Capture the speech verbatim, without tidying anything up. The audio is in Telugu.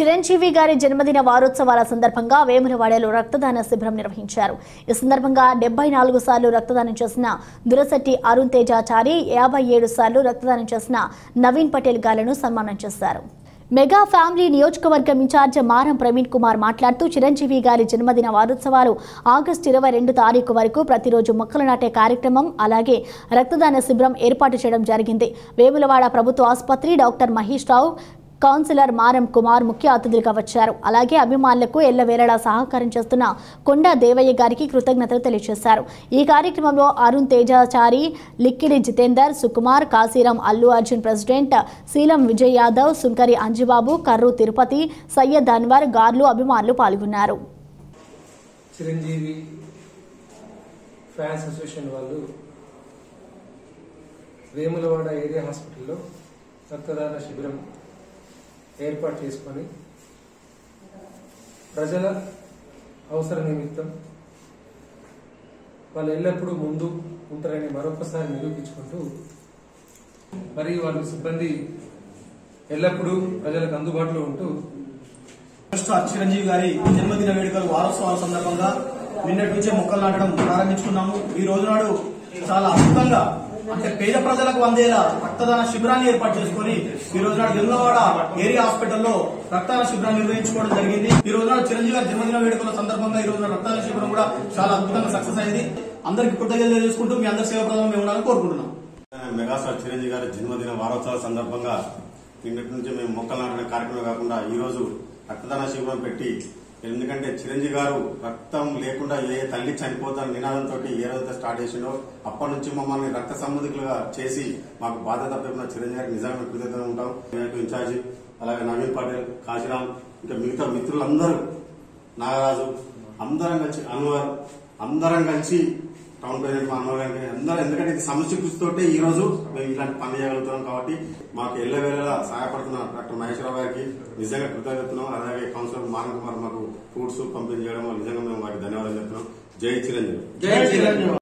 చిరంజీవి గారి జన్మదిన వారోత్సవాల సందర్భంగా వేములవాడలో రక్తదాన శిబిరం నిర్వహించారు. ఈ సందర్భంగా డెబ్బై నాలుగు సార్లు రక్తదానం చేసిన దురసట్టి అరుణ్ తేజాచారి, యాభై ఏడు సార్లు రక్తదానం చేసిన నవీన్ పటేల్ గాలను సన్మానం చేశారు. మెగా ఫ్యామిలీ నియోజకవర్గం ఇన్ఛార్జ్ మారం ప్రవీణ్ కుమార్ మాట్లాడుతూ, చిరంజీవి గారి జన్మదిన వారోత్సవాలు ఆగస్టు ఇరవై రెండు తారీఖు వరకు ప్రతిరోజు మొక్కలు నాటే కార్యక్రమం, అలాగే రక్తదాన శిబిరం ఏర్పాటు చేయడం జరిగింది. వేములవాడ ప్రభుత్వ ఆసుపత్రి డాక్టర్ మహిష్రావు, కౌన్సిలర్ మారం కుమార్ ముఖ్య అతిథులుగా వచ్చారు. అలాగే అభిమానులకు ఎల్లవేళలా సహకారం చేస్తున్న కొండా దేవయ్య గారికి కృతజ్ఞతలు తెలియజేశారు. ఈ కార్యక్రమంలో అరుణ్ తేజాచారి, లిక్కిడి జితేందర్, సుకుమార్, కాశీరాం, అల్లు అర్జున్ ప్రెసిడెంట్, సీలం విజయయాదవ్, సుంకరి అంజిబాబు, కర్రు తిరుపతి, సయ్యదన్వర్ గార్లు అభిమానులు పాల్గొన్నారు. చిరంజీవి ఫ్యాన్స్ అసోసియేషన్ వాళ్ళు వేములవాడ ఏరియా హాస్పిటల్లో రక్తదాన శిబిరం ఏర్పాటు చేసుకొని ప్రజల అవసర నిమిత్తం వాళ్ళు ఎల్లప్పుడూ ముందు ఉంటారని మరొకసారి నిరూపించుకుంటూ, మరి వాళ్ళ సిబ్బంది ఎల్లప్పుడూ ప్రజలకు అందుబాటులో ఉంటూ చిరంజీవి గారి జన్మదిన వేడుకలు వారోత్సవాల సందర్భంగా నిన్నటి నుంచే మొక్కలు నాటడం ప్రారంభించుకున్నాము. ఈ రోజు నాడు చాలా అద్భుతంగా అంటే పేద ప్రజలకు అందేలా రక్తదాన శిబిరాన్ని ఏర్పాటు చేసుకుని ఈ రోజు నాడు వేములవాడ ఏరియా హాస్పిటల్లో రక్తదాన శిబిరాన్ని నిర్వహించుకోవడం జరిగింది. ఈ రోజు నాడు చిరంజీవి గారి జన్మదిన వేడుకల సందర్భంగా ఈ రోజు నాడు రక్తదాన శిబిరం కూడా చాలా అద్భుతంగా సక్సెస్ అయింది. అందరికి కృతజ్ఞతలు తెలుసుకుంటూ మీ అందరి సేవాప్రదం మేము ఉండాలని కోరుకుంటున్నాం. మెగాస్టార్ చిరంజీవి గారి జన్మదిన వారోత్సవాల సందర్భంగా నిన్నటి నుంచి మేము మొక్కలు నాటిన కార్యక్రమం కాకుండా ఈ రోజు రక్తదాన శిబిరం పెట్టి, ఎందుకంటే చిరంజీవి గారు రక్తం లేకుండా ఏ తల్లి చనిపోతారు నినాదంతో ఏ రోజుతో స్టార్ట్ చేసిండో అప్పటి నుంచి మమ్మల్ని రక్త సంబంధికులుగా చేసి మాకు బాధ్యత తప్పకుండా చిరంజీవి గారికి నిజంగా కృతజ్ఞతగా ఉంటాం. ఇన్ఛార్జి అలాగే నవీన్ పటేల్, కాశీరాం, ఇంకా మిగతా మిత్రులందరూ, నాగరాజు, అందరం కలిసి, అన్వర్, అందరం కలిసి టౌన్ ప్రెసిడెంట్ మా అన్వర్ గారికి అందరూ, ఎందుకంటే ఇది సమస్య కృషితోటే ఈ రోజు మేము ఇలాంటి పని చేయగలుగుతున్నాం. కాబట్టి మాకు ఎల్లవేళలా సహాయపడుతున్న డాక్టర్ మహేశ్వరరావు గారికి నిజంగా కృతజ్ఞతలు. అలాగే కౌన్సిలర్ మారం కుమార్ మాకు ఫ్రూట్స్ పంపిణీ చేయడం నిజంగా మేము వారికి ధన్యవాదాలు చెప్తున్నాం. జై చిరంజీవి.